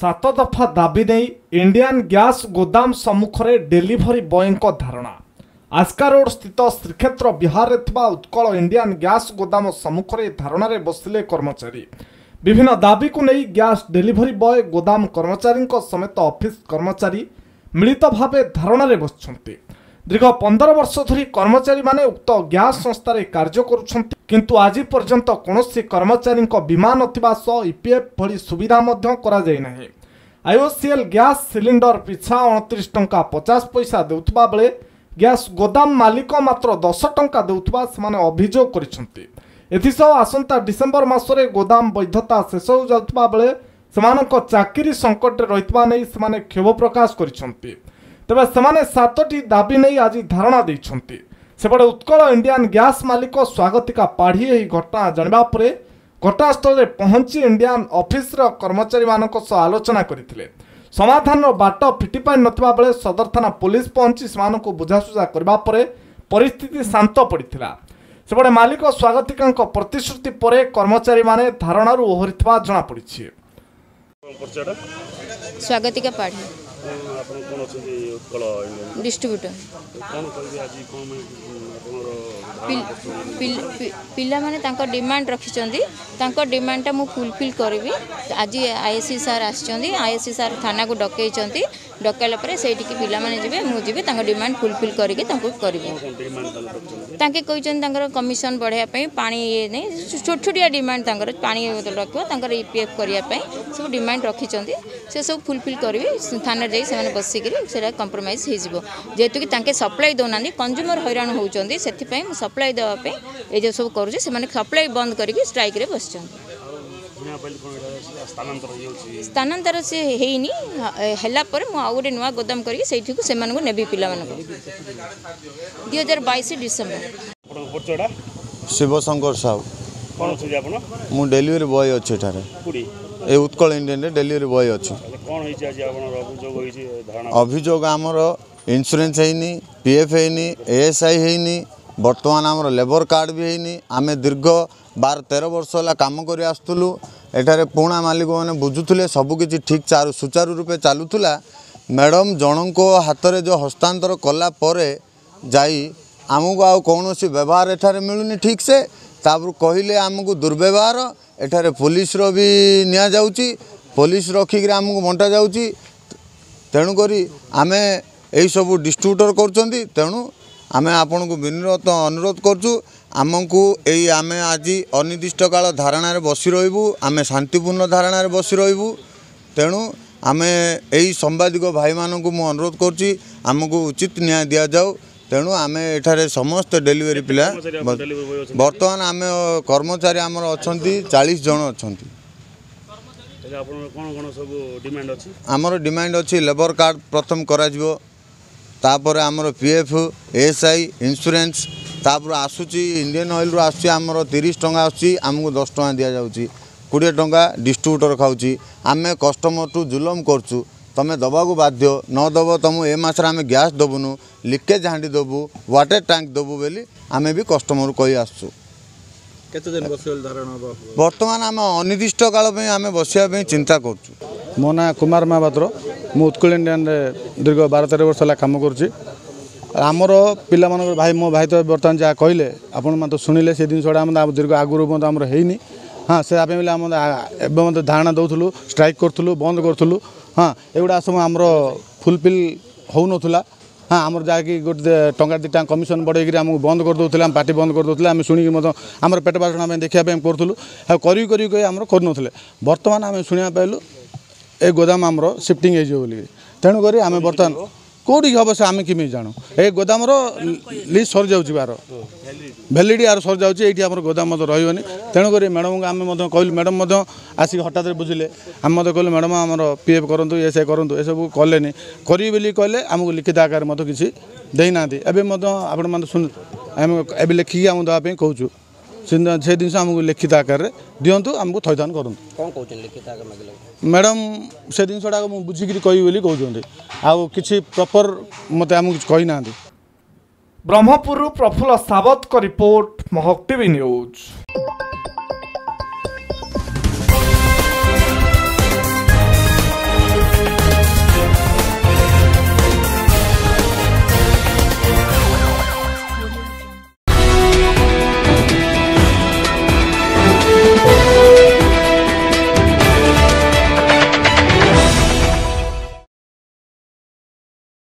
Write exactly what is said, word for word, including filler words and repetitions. सात दफा दाबी नहीं इंडियान गैस गोदाम सम्मुखरे डेलीभरी बॉय धारणा। आस्का रोड स्थित श्रीक्षेत्र विहार उत्कल इंडियान गैस गोदाम सम्मुखरे धारणा रे बसिले कर्मचारी। विभिन्न दाबी को नहीं गैस डेलीभरी बॉय गोदाम कर्मचारी समेत ऑफिस कर्मचारी मिलित भाव धारणा रे बसछन्ते। दीर्घ पंदर वर्ष धरी कर्मचारी माने उक्त गैस संस्था रे कार्य करुछन्ते, किंतु आज पर्यंत कौनसी कर्मचारी बीमा नथिबा सह ईपीएफ भली सुविधा मध्य करा जाय नाही। आईओसीएल गैस सिलिंडर पिछा उनतीस टंका पचास पैसा देउतबा बेले गैस गोदाम मालिक मात्र दस टंका देउतबा सेमाने अभियोग करिसन्ते। एथिसह आसंता डिसेंबर मासरे गोदाम वैधता शेष हो जाउतबा बेले सेमानक चाकरी संकट रे रहितबा नै सेमाने क्षोभ प्रकाश करिसन्ते। तबे सेमाने सातटी दाबी नै आज धारणा दैछन्ते। सेपटे उत्कल इंडियान गैस मालिक स्वागतिका पाढ़ी घटना जाना पर घटनास्थल पहुंची इंडियान ऑफिस कर्मचारी मान आलोचना करते समाधान बाट फिटी पाई ना बेले सदर थाना पुलिस पहुंची से बुझासुझा करने परिस्थिति शांत पड़ा। सेपटे मालिक स्वागतिका प्रतिश्रुति पर कर्मचारी मान धारणा ओहरी जनापड़ी। स्वागतिका पाढ़ी डिस्ट्रीब्यूटर पिला माने तांको डिमांड रखिछन्ती, तांको डिमांड टा मु फुलफिल करबी। आज आईएससी सर आछन्ती, आईएससी सर थाना को डकैछन्ती, डकैला परे सेठी की पिला माने जेबे मु जेबे तांको डिमांड फुलफिल करके तांको करबी। तांके कहिछन तांकर कमीशन बढ़ाया पई पानी ये नै छोट छोटिया डिमांड तांकर पानी रखबो तांकर ईपीएफ करिया पई सब डिमांड रखिछन्ती, से सब फुलफिल करबी। थाना जाई से माने बसिकरी सेरा कंप्रोमाइज हे जिवो, जेतु कि तांके सप्लाई दोनानी कंज्यूमर हैरान होउछन्ती, सेथिपई मु सप्लाई देवा पे ए जे सब करू से माने सप्लाई बंद करके स्ट्राइक रे बस स्थानांतर से हेनी हेला पर मु आउ गोटे नुआ गोदाम करके सेठी को से माने को नेबी पिला माने को दो हज़ार बाईस डिसेंबर। शिवशंकर साहू कोन छै आपन मु डिलीवरी बॉय अछि थारे पूरी ए उत्कल इंडियन रे डिलीवरी बॉय अछि। कोन होइ छै आज आपन अभियोग होइ छै धारणा अभियोग हमर इंश्योरेंस हेनी, पीएफ हेनी, एएसआई हेनी, बर्तमान आम लेबर कार्ड भी है। आमे दीर्घ बार तेरह वर्ष है कम कर आसुलु। एठारे पुणा मालिक मैंने बुझुले सबकि ठीक चार सुचारू रूपे चलूला। मैडम जनक हाथ में जो हस्तांतर कलापर जामको आउ कौन व्यवहार एठारे मिलूनी ठीक से तापर कहले आमको दुर्व्यवहार। एठारे पुलिस भी निया जाउची, पुलिस रखिक आमको बंटा जाउची। तेणुक आम यही सब डिस्ट्रीब्यूटर कर तेणु आम आपण को विनम्रत अनुरोध करछु आमको यही आम आज अनिर्दिष्ट काल धारणा बसी रहबू, आम शांतिपूर्ण धारणा बसी रहबू। तेणु आम यही संवादिक भाई मानू मु अनुरोध करछु आमको उचित न्याय दिया जाऊ। तेणु आम एठारे समस्त डेलीवरी पिला बर्तमान आम कर्मचारी आमर अच्छा चालीस जन अच्छा। आमर डिमांड अच्छी लेबर कार्ड प्रथम कर तापर आमर पीएफ एएसआई इंश्योरेंस तापर आसूची इंडियन ऑयल रु आसूची आमर तीस टंका आसूची आमको दस टंका दिया जाउची, बीस टंका डिस्ट्रीब्यूटर खाऊची। आमे कस्टमर टू जुलम करछु तमे दबाको बाध्य न दबो तुम ए मास आम गैस दबुनु, लिकेज हाँडी दबू, वाटर टैंक दबू बोली आमे भी कस्टमर कही आसु। बर्तमान आम अनिर्दिष्ट काल पे आम बसिया चिंता करछु। मो ना कुमार महापात्र मु उत्कल इंडियन दीर्घ बार तेरह वर्ष है कम कर आमर पिला भाई मो भाई तो बर्तमान जहाँ कहले आप तो शुणिले से जिनसा दीर्घ आगुरी पर्यटन आम होनी। हाँ से बोले धारणा दूँ स्ट्राइक करूँ बंद करूँ। हाँ एगुड़ा सब आमर फुलफिल हो ना। हाँ आमर जहाँकि गोटे टंका दिटा कमिशन बढ़ाई आमको बंद कर दूसरे आम पार्टी बंद कर दूसरे आम शुणिक आम पेट पाषण देखा करूँ करी कर बर्तमान आम शुणा पाइलु ए गोदाम आमर शिफ्टिंग हो। तेणुक आम बर्तमान कौटी हम से आम किमी जानू ए गोदाम लिस्ट सर जाऊँगी बार भैलीडी यार सर जाऊँगी ये आम गोदाम रही। तेणुक मैडम को आम कहूँ मैडम आसिक हठात बुझे आम मत कहूँ मैडम आम पीएफ करूँ एस आई करूँ एसबू कले करी कहले आमको लिखित आकार मत किसी देना एवं लिखिकी आम देवाई कहूँ से जिन आमको लिखित आकार दिंतु आमको थैथान करूँ। कौन कहते हैं लिखित आकार मैडम से जिनसा मुझे बुझिकी कही कहते आउ कि प्रपर मत आम कही ना। ब्रह्मपुर प्रफुल्ल सावत का रिपोर्ट महक टीवी न्यूज।